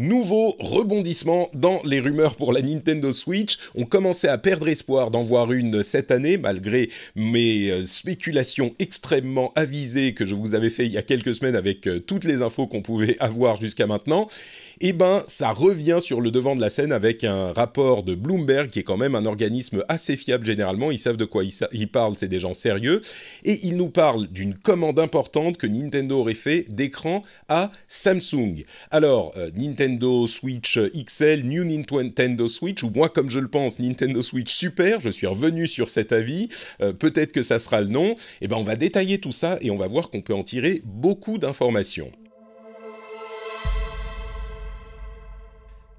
Nouveau rebondissement dans les rumeurs pour la Nintendo Switch. On commençait à perdre espoir d'en voir une cette année, malgré mes spéculations extrêmement avisées que je vous avais fait il y a quelques semaines avec toutes les infos qu'on pouvait avoir jusqu'à maintenant. Et ben, ça revient sur le devant de la scène avec un rapport de Bloomberg, qui est quand même un organisme assez fiable généralement. Ils savent de quoi ils parlent, c'est des gens sérieux. Et ils nous parlent d'une commande importante que Nintendo aurait fait d'écran à Samsung. Alors, Nintendo Switch XL, New Nintendo Switch, ou moi comme je le pense, Nintendo Switch Super, je suis revenu sur cet avis, peut-être que ça sera le nom, et ben on va détailler tout ça et on va voir qu'on peut en tirer beaucoup d'informations.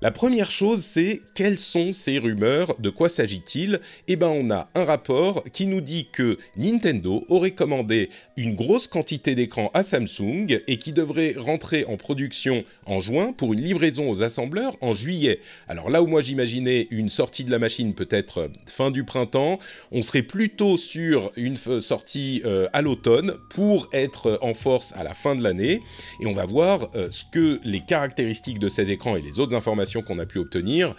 La première chose, c'est quelles sont ces rumeurs, de quoi s'agit-il? Eh bien, on a un rapport qui nous dit que Nintendo aurait commandé une grosse quantité d'écrans à Samsung et qui devrait rentrer en production en juin pour une livraison aux assembleurs en juillet. Alors là où moi j'imaginais une sortie de la machine peut-être fin du printemps, on serait plutôt sur une sortie à l'automne pour être en force à la fin de l'année. Et on va voir ce que les caractéristiques de cet écran et les autres informations qu'on a pu obtenir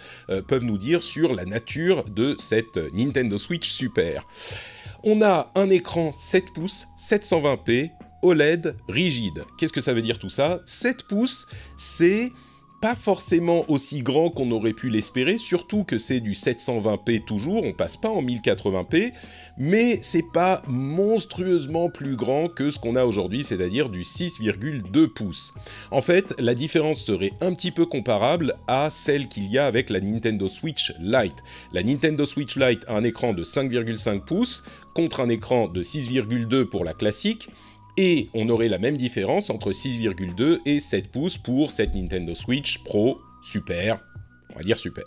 peuvent nous dire sur la nature de cette Nintendo Switch Super. On a un écran 7 pouces, 720p, OLED rigide. Qu'est-ce que ça veut dire tout ça? 7 pouces, c'est pas forcément aussi grand qu'on aurait pu l'espérer, surtout que c'est du 720p toujours, on passe pas en 1080p, mais c'est pas monstrueusement plus grand que ce qu'on a aujourd'hui, c'est-à-dire du 6,2 pouces. En fait, la différence serait un petit peu comparable à celle qu'il y a avec la Nintendo Switch Lite. La Nintendo Switch Lite a un écran de 5,5 pouces contre un écran de 6,2 pour la classique, et on aurait la même différence entre 6,2 et 7 pouces pour cette Nintendo Switch Pro Super, on va dire Super.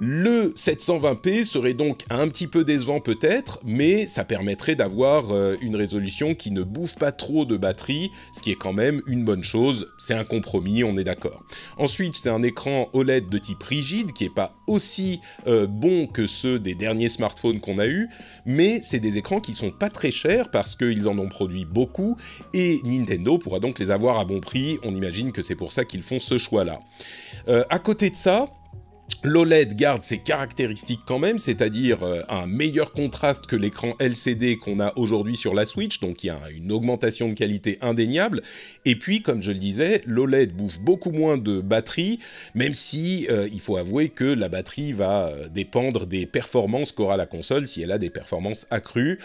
Le 720p serait donc un petit peu décevant peut-être, mais ça permettrait d'avoir une résolution qui ne bouffe pas trop de batterie, ce qui est quand même une bonne chose, c'est un compromis, on est d'accord. Ensuite, c'est un écran OLED de type rigide, qui n'est pas aussi bon que ceux des derniers smartphones qu'on a eu, mais c'est des écrans qui sont pas très chers, parce qu'ils en ont produit beaucoup, et Nintendo pourra donc les avoir à bon prix, on imagine que c'est pour ça qu'ils font ce choix-là. À côté de ça, l'OLED garde ses caractéristiques quand même, c'est-à-dire un meilleur contraste que l'écran LCD qu'on a aujourd'hui sur la Switch, donc il y a une augmentation de qualité indéniable. Et puis, comme je le disais, l'OLED bouffe beaucoup moins de batterie, même si il faut avouer que la batterie va dépendre des performances qu'aura la console, si elle a des performances accrues.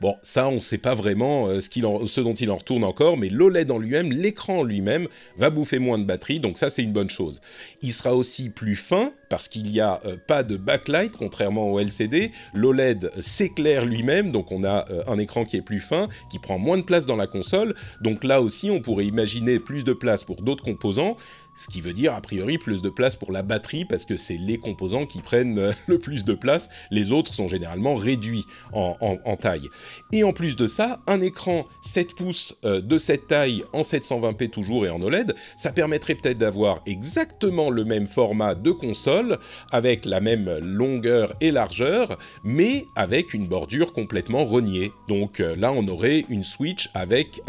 Bon, ça, on ne sait pas vraiment ce dont il en retourne encore, mais l'OLED en lui-même, l'écran en lui-même, va bouffer moins de batterie, donc ça, c'est une bonne chose. Il sera aussi plus fin, parce qu'il n'y a pas de backlight, contrairement au LCD. L'OLED s'éclaire lui-même, donc on a un écran qui est plus fin, qui prend moins de place dans la console. Donc là aussi, on pourrait imaginer plus de place pour d'autres composants, ce qui veut dire, a priori, plus de place pour la batterie, parce que c'est les composants qui prennent le plus de place. Les autres sont généralement réduits en taille. Et en plus de ça, un écran 7 pouces de cette taille, en 720p toujours et en OLED, ça permettrait peut-être d'avoir exactement le même format de console, avec la même longueur et largeur, mais avec une bordure complètement rognée. Donc là, on aurait une Switch avec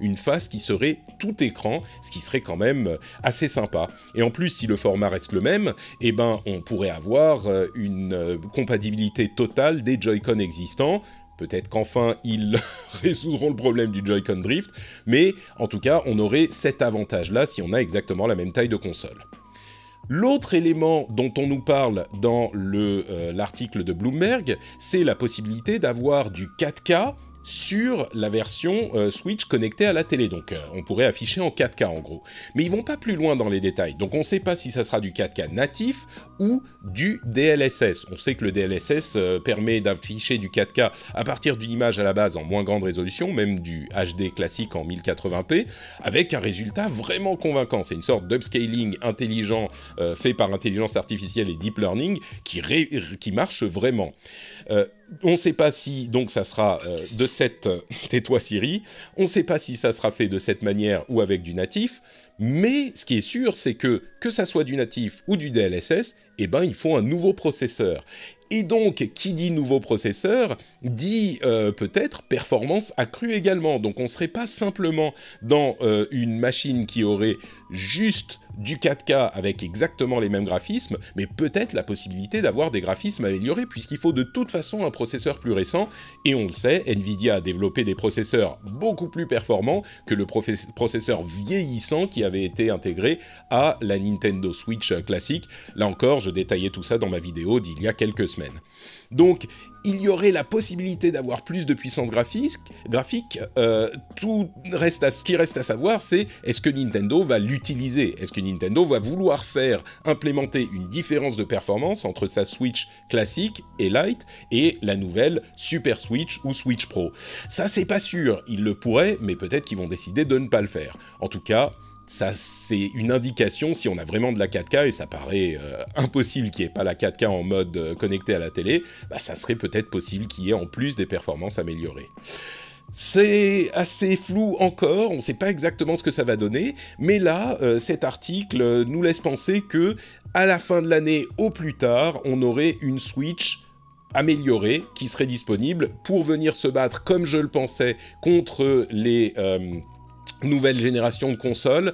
une face qui serait tout écran, ce qui serait quand même assez sympa. Et en plus, si le format reste le même, eh ben, on pourrait avoir une compatibilité totale des Joy-Con existants. Peut-être qu'enfin, ils résoudront le problème du Joy-Con Drift, mais en tout cas, on aurait cet avantage-là si on a exactement la même taille de console. L'autre élément dont on nous parle dans l'article de Bloomberg, c'est la possibilité d'avoir du 4K sur la version Switch connectée à la télé. Donc on pourrait afficher en 4K en gros. Mais ils vont pas plus loin dans les détails. Donc on ne sait pas si ça sera du 4K natif ou du DLSS. On sait que le DLSS permet d'afficher du 4K à partir d'une image à la base en moins grande résolution, même du HD classique en 1080p, avec un résultat vraiment convaincant. C'est une sorte d'upscaling intelligent fait par intelligence artificielle et deep learning qui marche vraiment. On ne sait pas si donc ça sera de cette... Tais-toi Siri. On ne sait pas si ça sera fait de cette manière ou avec du natif, mais ce qui est sûr, c'est que ça soit du natif ou du DLSS, eh ben, il faut un nouveau processeur. Et donc, qui dit nouveau processeur, dit peut-être performance accrue également. Donc, on ne serait pas simplement dans une machine qui aurait juste du 4K avec exactement les mêmes graphismes, mais peut-être la possibilité d'avoir des graphismes améliorés, puisqu'il faut de toute façon un processeur plus récent. Et on le sait, Nvidia a développé des processeurs beaucoup plus performants que le processeur vieillissant qui avait été intégré à la Nintendo Switch classique. Là encore, je détaillais tout ça dans ma vidéo d'il y a quelques semaines. Donc, il y aurait la possibilité d'avoir plus de puissance graphique. Ce qui reste à savoir, c'est est-ce que Nintendo va l'utiliser? Est-ce que Nintendo va vouloir faire implémenter une différence de performance entre sa Switch classique et Lite et la nouvelle Super Switch ou Switch Pro? Ça, c'est pas sûr. Ils le pourraient, mais peut-être qu'ils vont décider de ne pas le faire. En tout cas, ça, c'est une indication si on a vraiment de la 4K, et ça paraît impossible qu'il n'y ait pas la 4K en mode connecté à la télé, bah, ça serait peut-être possible qu'il y ait en plus des performances améliorées. C'est assez flou encore, on ne sait pas exactement ce que ça va donner, mais là, cet article nous laisse penser que, à la fin de l'année, au plus tard, on aurait une Switch améliorée qui serait disponible pour venir se battre, comme je le pensais, contre les nouvelle génération de consoles,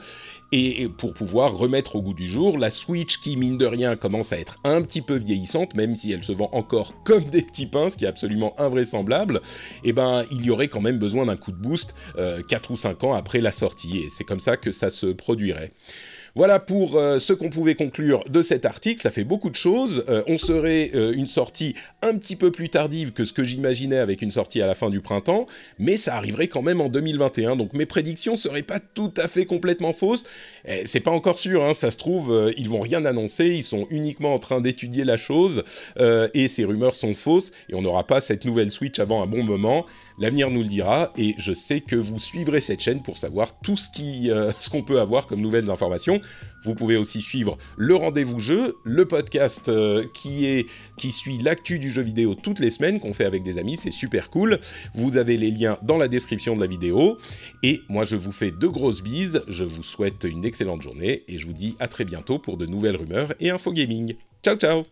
et pour pouvoir remettre au goût du jour la Switch qui, mine de rien, commence à être un petit peu vieillissante, même si elle se vend encore comme des petits pains, ce qui est absolument invraisemblable. Et ben, il y aurait quand même besoin d'un coup de boost 4 ou 5 ans après la sortie, et c'est comme ça que ça se produirait. Voilà pour ce qu'on pouvait conclure de cet article, ça fait beaucoup de choses. On serait une sortie un petit peu plus tardive que ce que j'imaginais avec une sortie à la fin du printemps, mais ça arriverait quand même en 2021, donc mes prédictions seraient pas tout à fait complètement fausses. C'est pas encore sûr, hein, ça se trouve, ils vont rien annoncer, ils sont uniquement en train d'étudier la chose, et ces rumeurs sont fausses, et on n'aura pas cette nouvelle Switch avant un bon moment. L'avenir nous le dira, et je sais que vous suivrez cette chaîne pour savoir tout ce qu'on peut avoir comme nouvelles informations. Vous pouvez aussi suivre le Rendez-vous Jeu, le podcast qui suit l'actu du jeu vidéo toutes les semaines, qu'on fait avec des amis, c'est super cool. Vous avez les liens dans la description de la vidéo. Et moi, je vous fais de grosses bises, je vous souhaite une excellente journée, et je vous dis à très bientôt pour de nouvelles rumeurs et info gaming. Ciao, ciao!